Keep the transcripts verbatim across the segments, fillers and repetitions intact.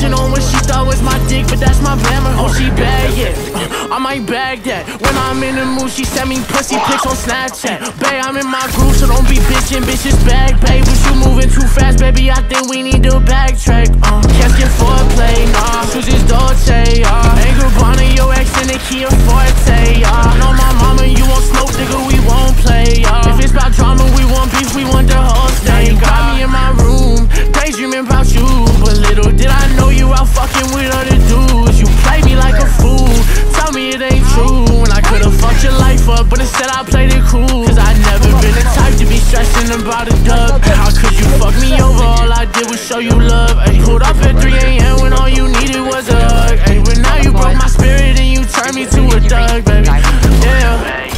Snitching on what she thought was my dick, but that's my glamour. Oh, she bad, yeah, uh, I might bag that. When I'm in the mood, she send me pussy pics on Snapchat. Babe, I'm in my groove, so don't be bitching, bitches bag. Babe, was you moving too fast, baby, I think we need to backtrack. uh, Can't get foreplay, nah, shoes is Dolce, uh Ain't Gabbana, your ex in the Kia Forte, uh No, my mama, you won't smoke, nigga, we won't play, uh If it's about drama, we want beef, we want the whole thing. Got me in my room, daydreaming about you, but little did I know you out fucking with other dudes. You play me like a fool, tell me it ain't true. When I could've fucked your life up, but instead I played it cool. Cause I never been the type to be stressing about a dub. How could you fuck me over? All I did was show you love. Ay, pulled up at three A M when all you needed was a hug. Ay, but now you broke my spirit and you turned me to a thug, baby. Yeah.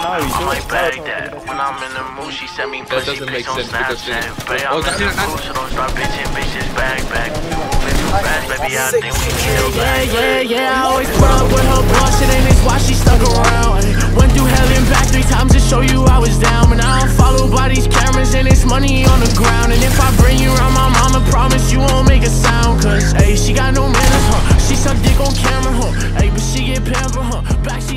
I might bag that. When I'm in the mood, she send me pussy pics on Snapchat. Babe, I'm in the mood, so don't start bitching, bitches bag, bag. You moving too fast, baby, I think we kill back. Yeah, yeah, yeah, I always put up with her bullshit, and it's why she stuck around. Went through hell and back three times to show you I was down. But now I'm followed by these cameras, and it's money on the ground. And if I bring you around my mama, promise you won't make a sound. Cause, ayy, she got no manners, huh? She suck dick on camera, huh? Ayy, but she get pampered, huh? Back